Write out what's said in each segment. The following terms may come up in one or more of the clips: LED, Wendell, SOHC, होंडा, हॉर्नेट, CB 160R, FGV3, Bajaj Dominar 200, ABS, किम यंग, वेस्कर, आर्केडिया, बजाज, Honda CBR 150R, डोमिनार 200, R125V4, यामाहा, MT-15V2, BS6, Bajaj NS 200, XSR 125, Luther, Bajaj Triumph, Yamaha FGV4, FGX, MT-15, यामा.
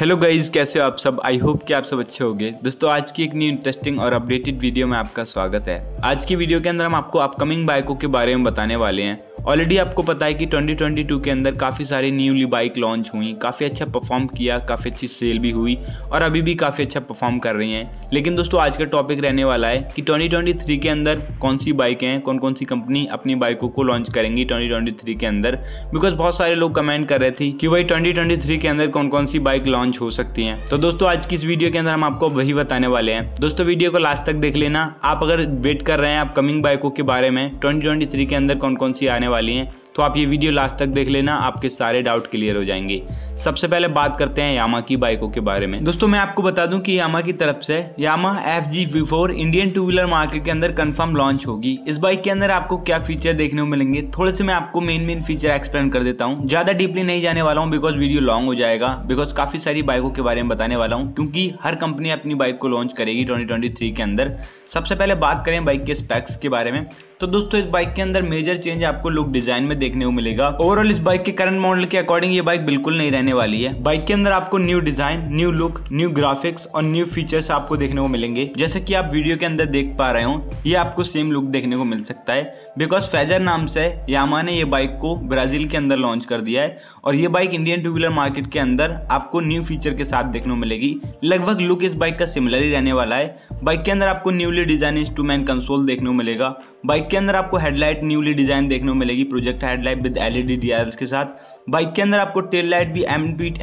Hello guys, कैसे हो आप सब। आई होप कि आप सब अच्छे होंगे। दोस्तों, आज की एक न्यू इंटरेस्टिंग और अपडेटेड वीडियो में आपका स्वागत है। आज की वीडियो के अंदर हम आपको अपकमिंग बाइकों के बारे में बताने वाले हैं। ऑलरेडी आपको पता है कि 2022 के अंदर काफ़ी सारी न्यूली बाइक लॉन्च हुई, काफ़ी अच्छा परफॉर्म किया, काफ़ी अच्छी सेल भी हुई और अभी भी काफ़ी अच्छा परफॉर्म कर रही हैं। लेकिन दोस्तों, आज का टॉपिक रहने वाला है कि 2023 के अंदर कौन सी बाइकें हैं, कौन कौन सी कंपनी अपनी बाइकों को लॉन्च करेंगी 2023 के अंदर। बिकॉज बहुत सारे लोग कमेंट कर रहे थे कि भाई 2023 के अंदर कौन कौन सी बाइक लॉन्च हो सकती हैं। तो दोस्तों, आज की इस वीडियो के अंदर हम आपको वही बताने वाले हैं। दोस्तों, वीडियो को लास्ट तक देख लेना। आप अगर वेट कर रहे हैं अपकमिंग बाइकों के बारे में 2023 के अंदर कौन कौन सी आने वाली हैं, तो आप ये वीडियो लास्ट तक देख लेना, आपके सारे डाउट क्लियर हो जाएंगे। सबसे पहले बात करते हैं यामा की बाइकों के बारे में। दोस्तों, मैं आपको बता दूं कि यामा की तरफ से यामा FGV4 Indian two wheeler market के अंदर कंफर्म लॉन्च होगी। इस बाइक के अंदर आपको क्या फीचर देखने को मिलेंगे, थोड़े से मैं आपको मेन फीचर एक्सप्लेन कर देता हूँ। ज्यादा डीपली नहीं जाने वाला हूँ बिकॉज वीडियो लॉन्ग हो जाएगा, बिकॉज काफी सारी बाइकों के बारे में बताने वाला हूँ, क्योंकि हर कंपनी अपनी बाइक को लॉन्च करेगी 2023 के अंदर। सबसे पहले बात करें बाइक के स्पेक्स के बारे में, तो दोस्तों इस बाइक के अंदर मेजर चेंज आपको लुक डिजाइन में देखने को मिलेगा। ओवरऑल इस बाइक के करंट मॉडल के अकॉर्डिंग ये बाइक बिल्कुल नहीं रहने वाली है। बाइक के अंदर आपको new design, new look, new graphics और न्यू फीचर्स आपको देखने को मिलेंगे। जैसे कि आप वीडियो के अंदर देख पा रहे हो, ये आपको सेम लुक देखने को मिल सकता है बिकॉज फेजर नाम से यामा ने ये बाइक को ब्राजील के अंदर लॉन्च कर दिया है और ये bike Indian two wheeler market के अंदर आपको न्यू फीचर के साथ देखने को मिलेगी। लगभग लुक इस बाइक का सिमिलर ही रहने वाला है। बाइक के अंदर आपको न्यूली डिजाइन इंस्ट्रूमेंट कंसोल देखने को मिलेगा। बाइक के अंदर आपको हेडलाइट न्यूली डिजाइन देखने को मिलेगी, project headlight with LED DRs के साथ। बाइक के अंदर आपको टेल लाइट भी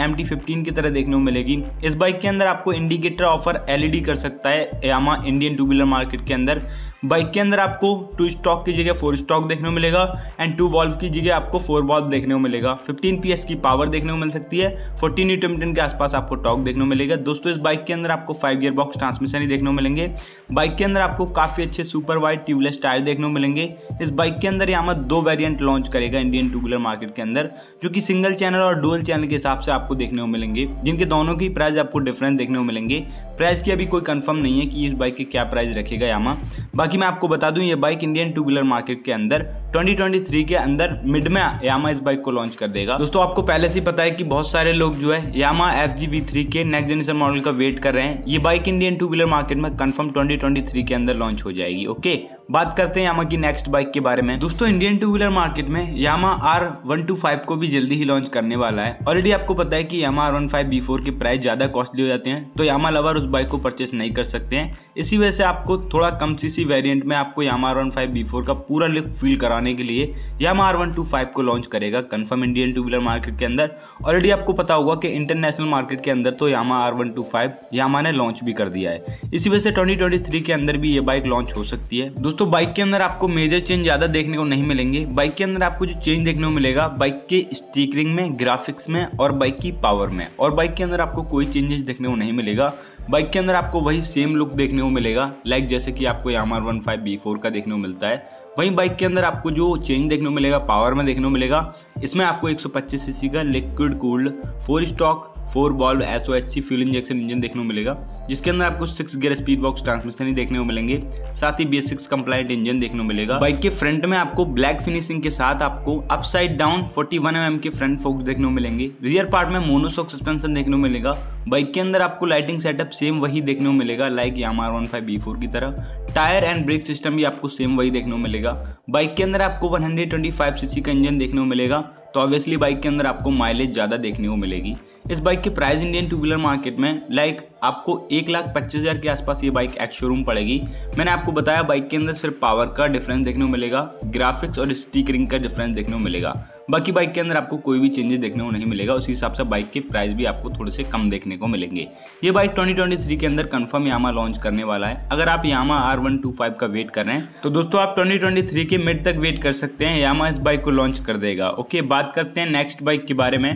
MT-15 की तरह देखने को मिलेगी। इस बाइक के अंदर आपको इंडिकेटर ऑफर LED कर सकता है यामा Indian two wheeler market के अंदर। बाइक के अंदर आपको 2 स्टॉक की जगह 4 स्टॉक देखने को मिलेगा एंड 2 वॉल्व की जगह आपको 4 वॉल्व देखने को मिलेगा। 15 PS की पावर देखने को मिल सकती है। 40 Nm के आसपास आपको टॉर्क देखने को मिलेगा। दोस्तों, इस बाइक के अंदर आपको 5 गियर बॉक्स ट्रांसमिशन ही देखने को मिलेंगे। बाइक के अंदर आपको काफ़ी अच्छे सुपर वाइड ट्यूबलेस टायर देखने को मिलेंगे। इस बाइक के अंदर यामा 2 वेरिएंट लॉन्च करेगा इंडियन टू व्हीलर मार्केट के अंदर, जो कि सिंगल चैनल और डुअल चैनल के हिसाब से आपको देखने को मिलेंगे, जिनके दोनों की प्राइस आपको डिफरेंस देखने को मिलेंगे। प्राइस की अभी कोई कंफर्म नहीं है कि इस बाइक के क्या प्राइस रखेगा यामा। बाकी मैं आपको बता दूं, ये bike Indian two wheeler market के अंदर 2023 के अंदर मिड में यामा इस बाइक को लॉन्च कर देगा। दोस्तों, आपको पहले से पता है कि बहुत सारे लोग जो है यामा FGV3 के नेक्स्ट जनरेशन मॉडल का वेट कर रहे हैं। ये bike Indian two wheeler market में कंफर्म 2023 के अंदर लॉन्च हो जाएगी। ओके, बात करते हैं यामा की नेक्स्ट बाइक के बारे में। दोस्तों, इंडियन टू व्हीलर मार्केट में यामा R125 को भी जल्दी ही लॉन्च करने वाला है। ऑलरेडी आपको पता है कि यामा R125V4 के प्राइस ज़्यादा कॉस्टली हो जाते हैं, तो यामा लवर उस बाइक को परचेस नहीं कर सकते हैं। इसी वजह से आपको थोड़ा कम सीसी वेरिएंट में आपको यामा R125V4 का पूरा लुक फील कराने के लिए यामा R125 को लॉन्च करेगा confirm Indian two wheeler market के अंदर। ऑलरेडी आपको पता होगा कि इंटरनेशनल मार्केट के अंदर तो यामा R125 यामा ने लॉन्च भी कर दिया है। इसी वजह से 2023 के अंदर भी ये बाइक लॉन्च हो सकती है। दोस्तों, बाइक के अंदर आपको मेजर चेंज ज़्यादा देखने को नहीं मिलेंगे। बाइक के अंदर आपको जो चेंज देखने को मिलेगा, बाइक के स्टीकरिंग में, ग्राफिक्स में और बाइक की पावर में, और बाइक के अंदर आपको कोई चेंजेस देखने को नहीं मिलेगा। बाइक के अंदर आपको वही सेम लुक देखने को मिलेगा, लाइक जैसे कि आपको यामा R125V4 का देखने को मिलता है। वहीं बाइक के अंदर आपको जो चेंज देखने को मिलेगा, पावर में देखने को मिलेगा। इसमें आपको 125 सीसी का liquid cooled 4 stroke 4 valve SOHC fuel injection engine देखने को मिलेगा, जिसके अंदर आपको 6 गियर स्पीड बॉक्स ट्रांसमिशन ही देखने को मिलेंगे। साथ ही B6 कंप्लाइंट इंजन देखने को मिलेगा। बाइक के फ्रंट में आपको ब्लैक फिनिशिंग के साथ आपको अपसाइड डाउन 41 mm के फ्रंट फोक्स देखने को मिलेंगे। रियर पार्ट में मोनोशॉक सस्पेंशन देखने को मिलेगा। बाइक के अंदर आपको लाइटिंग सेटअप सेम वही देखने को मिलेगा, लाइक यामा R125V4 की तरह। टायर एंड ब्रेक सिस्टम भी आपको सेम वही देखने को मिलेगा। बाइक के अंदर आपको 125 सीसी का इंजन देखने को मिलेगा, तो ऑब्वियसली बाइक के अंदर आपको माइलेज ज़्यादा देखने को मिलेगी। इस बाइक की price Indian two wheeler market में लाइक आपको 1,25,000 के आसपास ये बाइक एक्स शोरूम पड़ेगी। मैंने आपको बताया बाइक के अंदर सिर्फ पावर का डिफरेंस देखने को मिलेगा, ग्राफिक्स और स्टीकरिंग का डिफरेंस देखने को मिलेगा। बाकी बाइक के अंदर आपको कोई भी चेंजेस देखने को नहीं मिलेगा। उसी हिसाब से बाइक के प्राइस भी आपको थोड़े से कम देखने को मिलेंगे। ये बाइक 2023 के अंदर कंफर्म यामा लॉन्च करने वाला है। अगर आप यामा R125 का वेट कर रहे हैं, तो दोस्तों आप 2023 के मिड तक वेट कर सकते हैं, यामा इस बाइक को लॉन्च कर देगा। ओके, बात करते हैं नेक्स्ट बाइक के बारे में।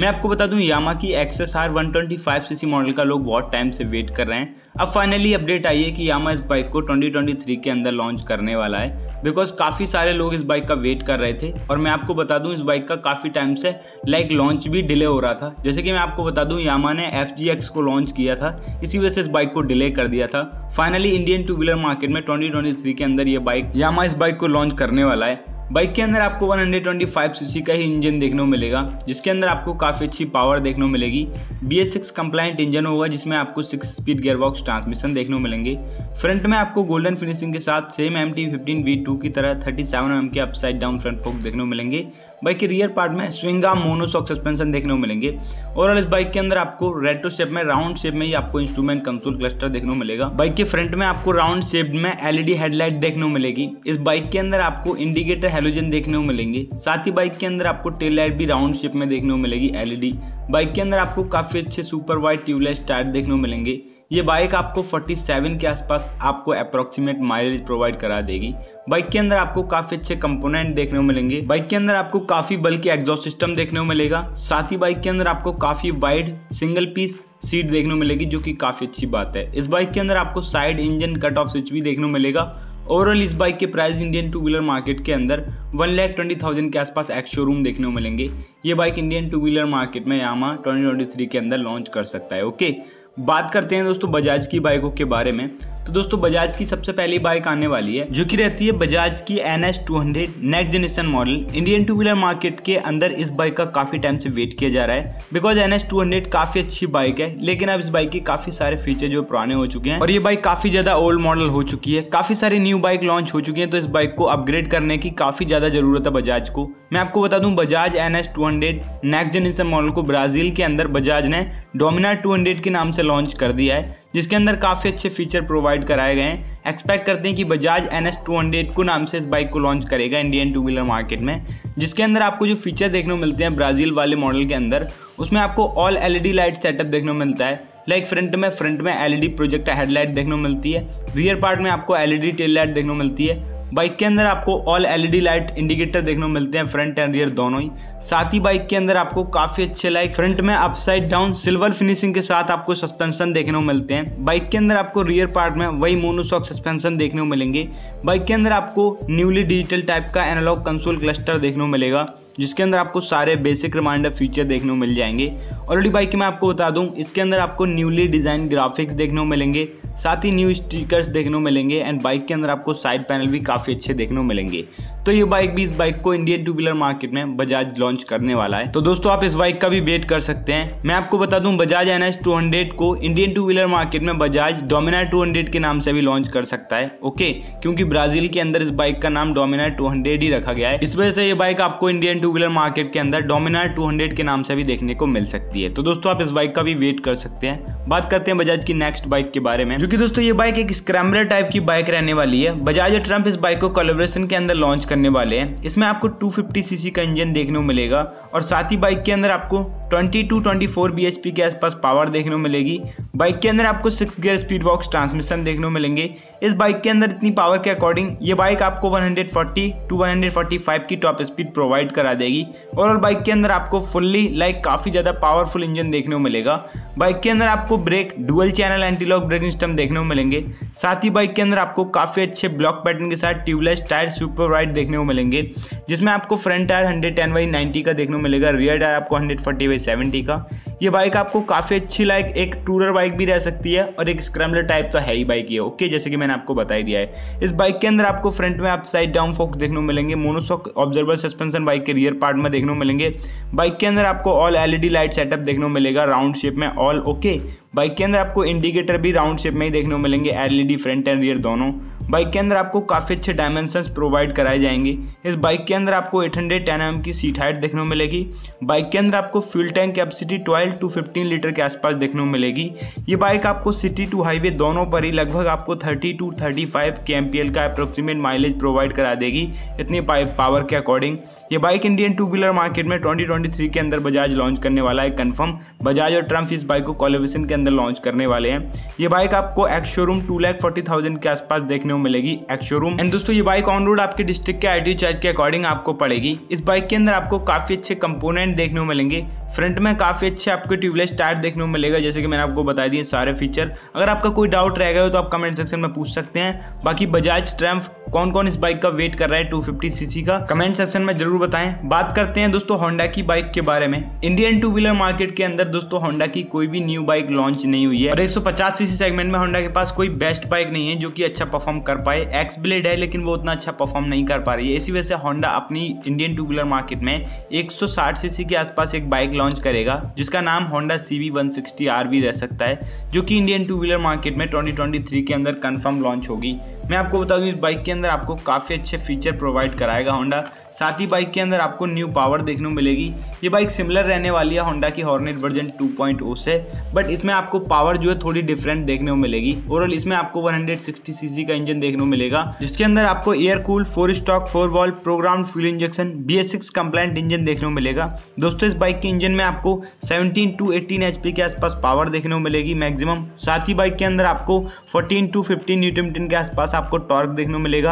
मैं आपको बता दूं, यामा की XSR 125 सीसी मॉडल का लोग बहुत टाइम से वेट कर रहे हैं। अब फाइनली अपडेट आई है कि यामा इस बाइक को 2023 के अंदर लॉन्च करने वाला है, बिकॉज काफ़ी सारे लोग इस बाइक का वेट कर रहे थे। और मैं आपको बता दूं, इस बाइक का काफ़ी टाइम से लाइक लॉन्च भी डिले हो रहा था। जैसे कि मैं आपको बता दूं, यामा ने FGX को लॉन्च किया था, इसी वजह से इस बाइक को डिले कर दिया था। Finally Indian two wheeler market में 2023 के अंदर ये बाइक यामा इस बाइक को लॉन्च करने वाला है। बाइक के अंदर आपको 125 सीसी का ही इंजन देखने को मिलेगा, जिसके अंदर आपको काफ़ी अच्छी पावर देखने को मिलेगी। BS6 कंप्लाइंट इंजन होगा, जिसमें आपको 6 स्पीड गियरबॉक्स ट्रांसमिशन देखने को मिलेंगे। फ्रंट में आपको गोल्डन फिनिशिंग के साथ सेम MT-15V2 की तरह 37mm के अपसाइड डाउन फ्रंट फोक देखने को मिलेंगे। बाइक के रियर पार्ट में स्विंग आर्म मोनोशॉक सस्पेंशन देखने को मिलेंगे। ओवरऑल इस बाइक के अंदर आपको रेट्रो शेप में, राउंड शेप में ही आपको इंस्ट्रूमेंट कंसोल क्लस्टर देखने को मिलेगा। बाइक के फ्रंट में आपको राउंड शेप में LED हेडलाइट देखने को मिलेगी। इस बाइक के अंदर आपको इंडिकेटर हेलोजन देखने को मिलेंगे। साथ ही बाइक के अंदर आपको टेल लाइट भी राउंड शेप में देखने को मिलेगी LED। बाइक के अंदर आपको काफी अच्छे सुपर वाइड ट्यूबलेस टायर देखने को मिलेंगे। ये बाइक आपको 47 के आसपास आपको अप्रोक्सीमेट माइलेज प्रोवाइड करा देगी। बाइक के अंदर आपको काफ़ी अच्छे कंपोनेंट देखने को मिलेंगे। बाइक के अंदर आपको काफ़ी बल्कि एग्जॉस्ट सिस्टम देखने को मिलेगा। साथ ही बाइक के अंदर आपको काफ़ी वाइड सिंगल पीस सीट देखने को मिलेगी, जो कि काफ़ी अच्छी बात है। इस बाइक के अंदर आपको side engine cut off switch भी देखने को मिलेगा। ओवरऑल इस बाइक के price Indian two wheeler market के अंदर 1,20,000 के आसपास एक्स शोरूम देखने को मिलेंगे। ये bike Indian two wheeler market Yamaha यामाहा 2023 के अंदर लॉन्च कर सकता है। ओके, बात करते हैं दोस्तों बजाज की बाइकों के बारे में। तो दोस्तों बजाज की सबसे पहली बाइक आने वाली है, जो कि रहती है बजाज की NS 200 next generation model. Indian two wheeler market के अंदर इस बाइक का काफ़ी टाइम से वेट किया जा रहा है, बिकॉज NS 200 काफ़ी अच्छी बाइक है, लेकिन अब इस बाइक के काफ़ी सारे फीचर जो पुराने हो चुके हैं और ये बाइक काफ़ी ज़्यादा ओल्ड मॉडल हो चुकी है। काफ़ी सारी न्यू बाइक लॉन्च हो चुकी है, तो इस बाइक को अपग्रेड करने की काफ़ी ज़्यादा ज़रूरत है बजाज को। मैं आपको बता दूं, बजाज NS 200 next generation model को ब्राज़ील के अंदर बजाज ने डोमिनार 200 के नाम से लॉन्च कर दिया है, जिसके अंदर काफ़ी अच्छे फीचर प्रोवाइड कराए गए हैं। एक्सपेक्ट करते हैं कि बजाज NS 200 को नाम से इस बाइक को लॉन्च करेगा इंडियन टू व्हीलर मार्केट में, जिसके अंदर आपको जो फीचर देखने को मिलते हैं ब्राज़ील वाले मॉडल के अंदर, उसमें आपको ऑल LED लाइट सेटअप देखने को मिलता है। लाइक फ्रंट में LED प्रोजेक्टर हेडलाइट देखने को मिलती है। रियर पार्ट में आपको LED टेल लाइट देखने को मिलती है। बाइक के अंदर आपको ऑल LED लाइट इंडिकेटर देखने को मिलते हैं, फ्रंट एंड रियर दोनों ही। साथ ही बाइक के अंदर आपको काफ़ी अच्छे लाइक फ्रंट में अपसाइड डाउन सिल्वर फिनिशिंग के साथ आपको सस्पेंशन देखने को मिलते हैं। बाइक के अंदर आपको रियर पार्ट में वही मोनोशॉक सस्पेंशन देखने को मिलेंगे। बाइक के अंदर आपको न्यूली डिजिटल टाइप का एनालॉग कंसोल क्लस्टर देखने को मिलेगा, जिसके अंदर आपको सारे बेसिक रिमाइंडर फीचर देखने को मिल जाएंगे। ऑलरेडी बाइक के मैं आपको बता दूं, इसके अंदर आपको न्यूली डिज़ाइन ग्राफिक्स देखने को मिलेंगे, साथ ही न्यू स्टिकर्स देखने को मिलेंगे एंड बाइक के अंदर आपको साइड पैनल भी काफ़ी अच्छे देखने को मिलेंगे। तो ये बाइक भी, इस बाइक को इंडियन टू व्हीलर मार्केट में बजाज लॉन्च करने वाला है, तो दोस्तों आप इस बाइक का भी वेट कर सकते हैं। मैं आपको बता दूं, बजाज NS 200 को इंडियन टू व्हीलर मार्केट में बजाज डोमिनार 200 के नाम से भी लॉन्च कर सकता है। ओके, क्योंकि ब्राज़ील के अंदर इस बाइक का नाम डोमिनार 200 ही रखा गया है, इस वजह से ये बाइक आपको इंडियन टू व्हीलर मार्केट के अंदर डोमिनार 200 के नाम से भी देखने को मिल सकती है। तो दोस्तों आप इस बाइक का भी वेट कर सकते हैं। बात करते हैं बजाज की नेक्स्ट बाइक के बारे में, जो कि दोस्तों ये बाइक एक स्क्रैम्बलर टाइप की बाइक रहने वाली है। बजाज ट्रम्प इस बाइक को कोलैबोरेशन के अंदर लॉन्च करने वाले हैं। इसमें आपको 250 सीसी का इंजन देखने को मिलेगा और साथ ही बाइक के अंदर आपको 22-24 bhp के आसपास पावर देखने को मिलेगी। बाइक के अंदर आपको 6 गियर स्पीड बॉक्स ट्रांसमिशन देखने को मिलेंगे। इस बाइक के अंदर इतनी पावर के अकॉर्डिंग ये बाइक आपको 140-145 की टॉप स्पीड प्रोवाइड करा देगी। और बाइक के अंदर आपको फुल्ली लाइक काफ़ी ज़्यादा पावरफुल इंजन देखने को मिलेगा। बाइक के अंदर आपको brake dual channel antilock braking system देखने को मिलेंगे। साथ ही बाइक के अंदर आपको काफ़ी अच्छे ब्लॉक पैटर्न के साथ ट्यूबलेस टायर सुपर वाइड देखने को मिलेंगे, जिसमें आपको फ्रंट टायर 110/90 का देखने को मिलेगा, रियर टायर आपको 140/70 का। ये बाइक आपको काफ़ी अच्छी लाइक एक टूरर बाइक भी रह सकती है और एक स्क्रैम्बलर टाइप तो है ही बाइक ये। ओके, जैसे कि मैंने आपको बताई दिया है। इस बाइक के अंदर आपको फ्रंट में अपसाइड डाउन फोक देखने को मिलेंगे। मोनोशॉक ऑब्जर्वर सस्पेंशन बाइक के रियर पार्ट में देखने को मिलेंगे। बाइक के अंदर आपको ऑल LED लाइट सेटअप देखने को मिलेगा, राउंड शेप में ऑल। ओके, बाइक के अंदर आपको इंडिकेटर भी राउंड शेप में ही देखने को मिलेंगे, LED फ्रंट एंड रियर दोनों। बाइक के अंदर आपको काफ़ी अच्छे डायमेंशंस प्रोवाइड कराए जाएंगे। इस बाइक के अंदर आपको 810mm की सीट हाइट देखने को मिलेगी। बाइक के अंदर आपको फ्यूल टैंक कैपेसिटी 12-15 लीटर के आसपास देखने को मिलेगी। ये बाइक आपको सिटी टू हाईवे दोनों पर ही लगभग आपको 30-35 kmpl का अप्रोक्सीमेट माइलेज प्रोवाइड करा देगी, इतनी पावर के अकॉर्डिंग। ये bike Indian two wheeler market में 2023 के अंदर बजाज लॉन्च करने वाला है। कन्फर्म बजाज और ट्रम्प इस बाइक को कोलैबोरेशन के अंदर लॉन्च करने वाले हैं। ये बाइक आपको एक्स शोरूम 2,40,000 के आसपास देखने को मिलेगी, एक्स शोरूम। एंड दोस्तों ये बाइक ऑन रोड आपके डिस्ट्रिक्ट के ID चार्ज के अकॉर्डिंग आपको पड़ेगी। इस बाइक के अंदर आपको काफ़ी अच्छे कंपोनेंट देखने को मिलेंगे। फ्रंट में काफ़ी अच्छे आपको ट्यूबलेस टायर देखने को मिलेगा, जैसे कि मैंने आपको बता दिए सारे फीचर। अगर आपका कोई डाउट रह गया हो तो आप कमेंट सेक्शन में पूछ सकते हैं। बाकी बजाज ट्रायम्फ कौन कौन इस बाइक का वेट कर रहा है 250 सीसी का, कमेंट सेक्शन में जरूर बताएं। बात करते हैं दोस्तों होंडा की बाइक के बारे में। इंडियन टू व्हीलर मार्केट के अंदर दोस्तों होंडा की कोई भी न्यू बाइक लॉन्च नहीं हुई है और 150 सीसी सेगमेंट में होंडा के पास कोई बेस्ट बाइक नहीं है जो कि अच्छा परफॉर्म कर पाए। एक्स ब्लेड है लेकिन वो उतना अच्छा परफॉर्म नहीं कर पा रही है, इसी वजह से होंडा अपनी इंडियन टू व्हीलर मार्केट में 160 सीसी के आसपास एक बाइक लॉन्च करेगा जिसका नाम होंडा सीबी 160R भी रह सकता है, जो कि इंडियन टू व्हीलर मार्केट में 2023 के अंदर कंफर्म लॉन्च होगी। मैं आपको बता दूं इस बाइक के अंदर आपको काफ़ी अच्छे फीचर प्रोवाइड कराएगा होंडा। साथ ही बाइक के अंदर आपको न्यू पावर देखने को मिलेगी। ये बाइक सिमिलर रहने वाली है होंडा की हॉर्नेट वर्जन 2.0 से, बट इसमें आपको पावर जो है थोड़ी डिफरेंट देखने को मिलेगी। ओवरऑल इसमें आपको 160 सीसी का इंजन देखने को मिलेगा जिसके अंदर आपको air cool 4 stroke 4 valve program fuel injection BS6 compliant engine देखने को मिलेगा। दोस्तों इस बाइक के इंजन में आपको 17 to 18 HP के आसपास पावर देखने को मिलेगी मैक्सिमम। साथ ही बाइक के अंदर आपको 14 to 15 Nm के आसपास आपको टॉर्क देखने को मिलेगा।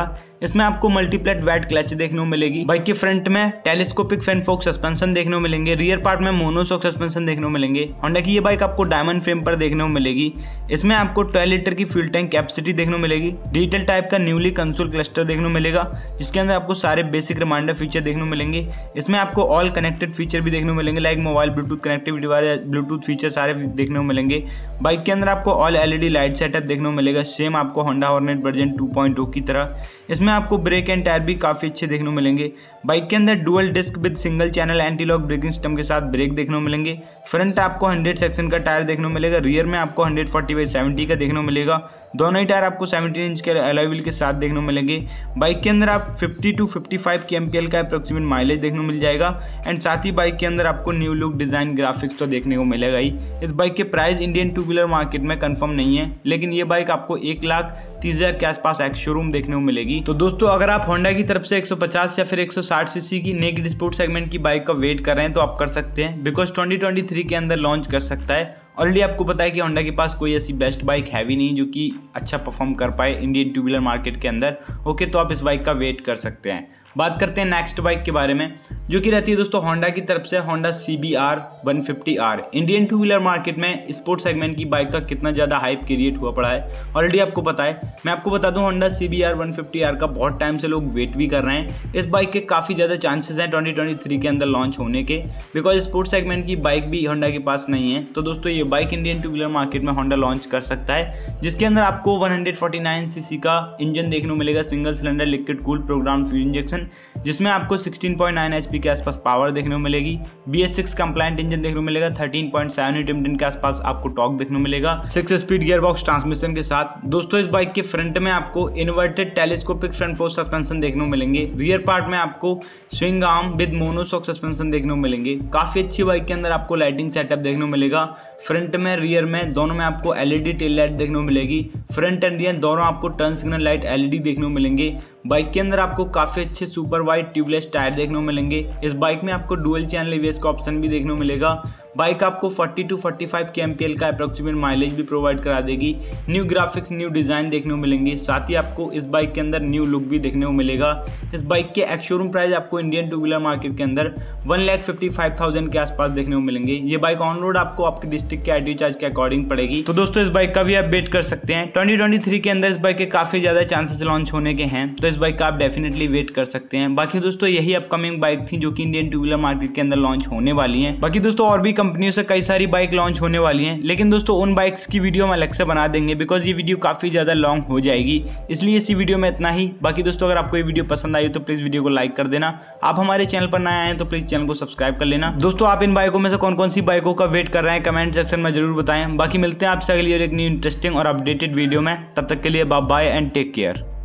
इसमें आपको मल्टीप्लेट वेट क्लच देखने को मिलेगी। बाइक के फ्रंट में टेलीस्कोपिक फैन फोक सस्पेंशन देखने को मिलेंगे, रियर पार्ट में मोनोशॉक सस्पेंशन देखने को मिलेंगे। होंडा की ये बाइक आपको डायमंड फ्रेम पर देखने को मिलेगी। इसमें आपको 12 लीटर की फ्यूल टैंक कैपेसिटी देखने को मिलेगी। डिजिटल टाइप का न्यूली कंसोल क्लस्टर देखने को मिलेगा जिसके अंदर आपको सारे बेसिक रिमाइंडर फीचर देखने को मिलेंगे। इसमें आपको ऑल कनेक्टेड फीचर भी देखने को मिलेंगे, लाइक मोबाइल ब्लूटूथ कनेक्टिविटी वाले ब्लूटूथ फीचर सारे देखने को मिलेंगे। बाइक के अंदर आपको ऑल LED लाइट सेटअप देखने को मिलेगा, सेम आपको होंडा हॉर्नेट वर्जन 2.0 की तरह। इसमें आपको ब्रेक एंड टायर भी काफ़ी अच्छे देखने को मिलेंगे। बाइक के अंदर dual disc with single channel anti lock braking system के साथ ब्रेक देखने को मिलेंगे। फ्रंट आपको 100 सेक्शन का टायर देखने को मिलेगा, रियर में आपको 140/70 का देखने को मिलेगा। दोनों ही टायर आपको 17 इंच के अलॉय व्हील के साथ देखने को मिलेंगे। बाइक के अंदर आप 50 टू 55 kmpl का अप्रोक्सीमेट माइलेज देखने को मिल जाएगा। एंड साथ ही बाइक के अंदर आपको न्यू लुक डिज़ाइन ग्राफिक्स तो देखने को मिलेगा ही। इस बाइक के price Indian two wheeler market में कंफर्म नहीं है, लेकिन ये बाइक आपको 1,30,000 के आसपास एक शोरूम देखने को मिलेगी। तो दोस्तों अगर आप होंडा की तरफ से 150 या फिर 160 सीसी की नेकेड स्पोर्ट सेगमेंट की बाइक का वेट कर रहे हैं तो आप कर सकते हैं, बिकॉज 2023 के अंदर लॉन्च कर सकता है। ऑलरेडी आपको पता है कि होंडा के पास कोई ऐसी बेस्ट बाइक है भी नहीं जो कि अच्छा परफॉर्म कर पाए इंडियन टू व्हीलर मार्केट के अंदर। ओके, तो आप इस बाइक का वेट कर सकते हैं। बात करते हैं नेक्स्ट बाइक के बारे में जो कि रहती है दोस्तों होंडा की तरफ से होंडा CBR 150R। Indian two wheeler market में स्पोर्ट्स सेगमेंट की बाइक का कितना ज़्यादा हाइप क्रिएट हुआ पड़ा है ऑलरेडी आपको पता है। मैं आपको बता दूं होंडा CBR 150R का बहुत टाइम से लोग वेट भी कर रहे हैं। इस बाइक के काफ़ी ज़्यादा चांसेस हैं 2023 के अंदर लॉन्च होने के, बिकॉज स्पोर्ट्स सेगमेंट की बाइक भी होंडा के पास नहीं है। तो दोस्तों ये bike Indian two wheeler market में होंडा लॉन्च कर सकता है, जिसके अंदर आपको 149 सीसी का इंजन देखने को मिलेगा, single cylinder liquid cool program fuel injection, जिसमें आपको 16.9 HP के आसपास पावर देखने को मिलेगी। BS6 कंप्लाइंट इंजन देखने को मिलेगा, 13.7 Nm के आसपास आपको टॉर्क देखने को मिलेगा, 6 स्पीड गियरबॉक्स ट्रांसमिशन के साथ। दोस्तों इस बाइक के फ्रंट में आपको inverted telescopic front forks suspension देखने को मिलेंगे। रियर पार्ट में आपको swing arm with monoshock suspension देखने को मिलेंगे। काफी अच्छी बाइक के अंदर आपको लाइटिंग सेटअप देखने को मिलेगा। फ्रंट में रियर में दोनों में आपको LED टेल लाइट देखने को मिलेगी। फ्रंट एंड रियर दोनों आपको टर्न सिग्नल लाइट LED देखने को मिलेंगे। बाइक के अंदर आपको काफ़ी अच्छे सुपर वाइड ट्यूबलेस टायर देखने को मिलेंगे। इस बाइक में आपको डुअल चैनल ABS का ऑप्शन भी देखने को मिलेगा। बाइक आपको 40 टू 45 kmpl का अप्रोक्सीमेट माइलेज भी प्रोवाइड करा देगी। न्यू ग्राफिक्स न्यू डिज़ाइन देखने को मिलेंगे। साथ ही आपको इस बाइक के अंदर न्यू लुक भी देखने को मिलेगा। इस बाइक के एक्स-शोरूम प्राइस आपको इंडियन टू व्हीलर मार्केट के अंदर 1,55,000 के आसपास देखने को मिलेंगे। ये बाइक ऑन रोड आपको आपके डिस्ट्रिक्ट के ITU चार्ज के अकॉर्डिंग पड़ेगी। तो दोस्तों इस बाइक का भी आप वेट कर सकते हैं। 2023 के अंदर इस बाइक के काफ़ी ज़्यादा चांसेस लॉन्च होने के हैं, तो इस बाइक का आप डेफिनेटली वेट कर सकते हैं। बाकी दोस्तों यही अपकमिंग बाइक थी जो कि इंडियन टू व्हीलर मार्केट के अंदर लॉन्च होने वाली हैं। बाकी दोस्तों और भी कंपनियों से कई सारी बाइक लॉन्च होने वाली हैं, लेकिन दोस्तों उन बाइक्स की वीडियो हम अलग से बना देंगे, बिकॉज ये वीडियो काफ़ी ज़्यादा लॉन्ग हो जाएगी, इसलिए इसी वीडियो में इतना ही। बाकी दोस्तों अगर आपको ये वीडियो पसंद आई तो प्लीज़ वीडियो को लाइक कर देना। आप हमारे चैनल पर नए आए हैं तो प्लीज़ चैनल को सब्सक्राइब कर लेना। दोस्तों आप इन बाइकों में से कौन कौन सी बाइकों का वेट कर रहे हैं कमेंट सेक्शन में जरूर बताएं। बाकी मिलते हैं आपसे अगली और एक न्यू इंटरेस्टिंग और अपडेटेड वीडियो में। तब तक के लिए bye bye and take care.